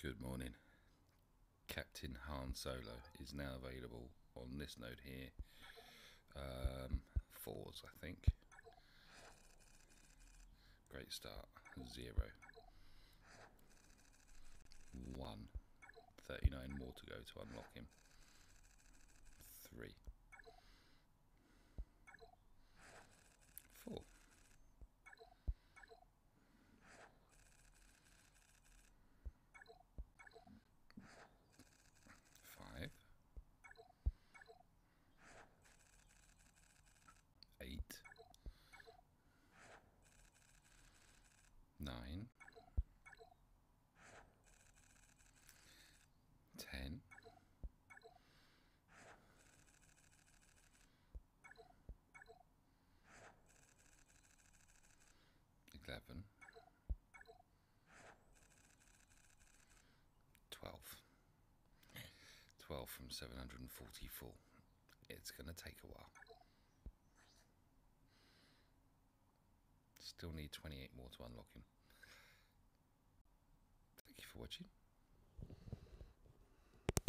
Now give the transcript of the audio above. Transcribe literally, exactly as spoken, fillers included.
Good morning. Captain Han Solo is now available on this node here. Um, fours, I think. Great start. Zero. One. thirty-nine more to go to unlock him. Three. Four. Eight, nine, ten, eleven, twelve, twelve from seven hundred and forty-four. It's going to take a while. Still need twenty-eight more to unlock him. Thank you for watching.